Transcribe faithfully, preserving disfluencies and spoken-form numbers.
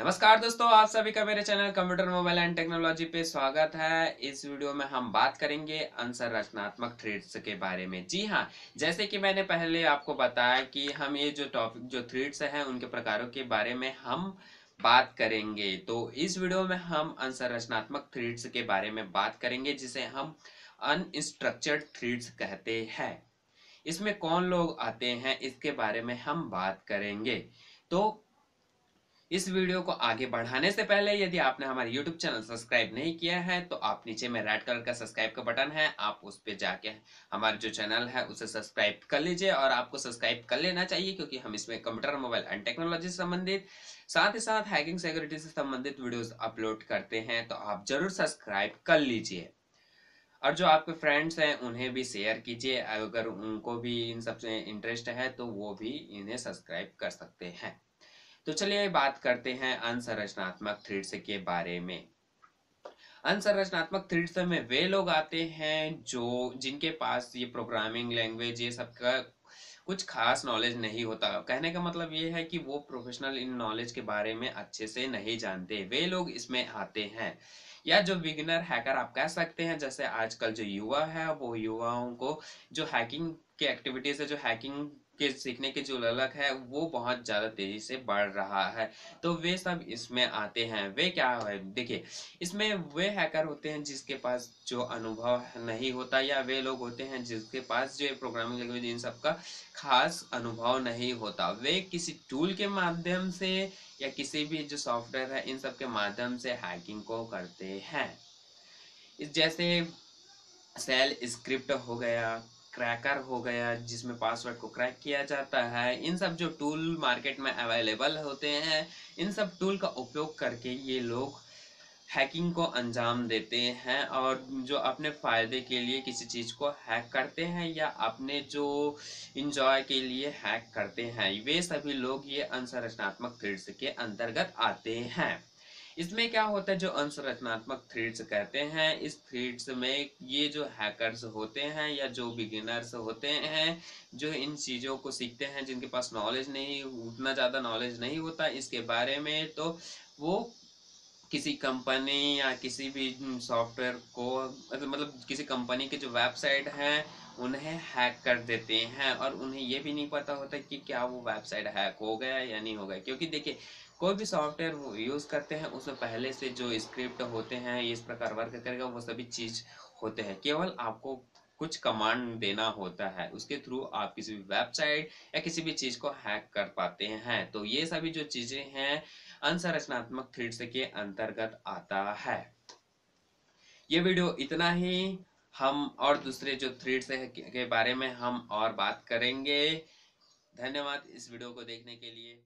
नमस्कार दोस्तों, आप सभी का मेरे channel computer mobile and technology पे स्वागत है। इस वीडियो में हम बात करेंगे अंतररचनात्मक थ्रेड्स के बारे में। जी हाँ, जैसे कि मैंने पहले आपको बताया कि हम ये जो टॉपिक जो थ्रेड्स हैं उनके प्रकारों के बारे में हम बात करेंगे, तो इस वीडियो में हम अंतररचनात्मक थ्रेड्स के बारे में बात करेंगे जिसे हम अनस्ट्रक्चर्ड थ्रेड्स कहते हैं। इसमें कौन लोग आते हैं इसके बारे में हम बात करेंगे। तो इस वीडियो को आगे बढ़ाने से पहले यदि आपने हमारे YouTube चैनल सब्सक्राइब नहीं किया है तो आप नीचे में रेड कलर का सब्सक्राइब का बटन है, आप उस पर जाके हमारे जो चैनल है उसे सब्सक्राइब कर लीजिए। और आपको सब्सक्राइब कर लेना चाहिए क्योंकि हम इसमें कंप्यूटर मोबाइल एंड टेक्नोलॉजी से संबंधित साथ ही साथ हैकिंग सिक्योरिटी से संबंधित वीडियोज अपलोड करते हैं, तो आप जरूर सब्सक्राइब कर लीजिए। और जो आपके फ्रेंड्स हैं उन्हें भी शेयर कीजिए, अगर उनको भी इन सबसे इंटरेस्ट है तो वो भी इन्हें सब्सक्राइब कर सकते हैं। तो चलिए बात करते हैं अंतररचनात्मक थ्रेड्स के बारे में। अंतररचनात्मक थ्रेड्स में वे लोग आते हैं जो जिनके पास ये प्रोग्रामिंग लैंग्वेज ये सब का कुछ खास नॉलेज नहीं होता। कहने का मतलब ये है कि वो प्रोफेशनल इन नॉलेज के बारे में अच्छे से नहीं जानते, वे लोग इसमें आते हैं। या जो बिगिनर हैकर आप कह सकते हैं, जैसे आजकल जो युवा है वो युवाओं को जो हैकिंग की एक्टिविटीज है, जो हैकिंग के सीखने के जो ललक है वो बहुत ज़्यादा तेज़ी से बढ़ रहा है, तो वे सब इसमें आते हैं। वे क्या है, देखिए इसमें वे हैकर होते हैं जिसके पास जो अनुभव नहीं होता, या वे लोग होते हैं जिसके पास जो प्रोग्रामिंग लैंग्वेज इन सब का खास अनुभव नहीं होता। वे किसी टूल के माध्यम से या किसी भी जो सॉफ्टवेयर है इन सब के माध्यम से हैकिंग को करते हैं। इस जैसे शेल स्क्रिप्ट हो गया, क्रैकर हो गया जिसमें पासवर्ड को क्रैक किया जाता है, इन सब जो टूल मार्केट में अवेलेबल होते हैं इन सब टूल का उपयोग करके ये लोग हैकिंग को अंजाम देते हैं और जो अपने फ़ायदे के लिए किसी चीज़ को हैक करते हैं या अपने जो इंजॉय के लिए हैक करते हैं, वे सभी लोग ये अंतररचनात्मक थ्रेड्स के अंतर्गत आते हैं। इसमें क्या होता है, जो अंतररचनात्मक थ्रेड्स कहते हैं, इस थ्रेड्स में ये जो हैकर्स होते हैं या जो बिगिनर्स होते हैं जो इन चीज़ों को सीखते हैं, जिनके पास नॉलेज नहीं उतना ज़्यादा नॉलेज नहीं होता इसके बारे में, तो वो किसी कंपनी या किसी भी सॉफ्टवेयर को मतलब किसी कंपनी के जो वेबसाइट हैं उन्हें हैक कर देते हैं और उन्हें ये भी नहीं पता होता कि क्या वो वेबसाइट हैक हो गया या नहीं हो गया। क्योंकि देखिए कोई भी सॉफ्टवेयर वो यूज़ करते हैं उसमें पहले से जो स्क्रिप्ट होते हैं इस प्रकार वर्क करेगा वो सभी चीज़ होते हैं, केवल आपको कुछ कमांड देना होता है, उसके थ्रू आप किसी भी वेबसाइट या किसी भी चीज़ को हैक कर पाते हैं। तो ये सभी जो चीज़ें हैं अंतररचनात्मक थ्रेड्स के अंतर्गत आता है। ये वीडियो इतना ही, हम और दूसरे जो थ्रेड्स के बारे में हम और बात करेंगे। धन्यवाद इस वीडियो को देखने के लिए।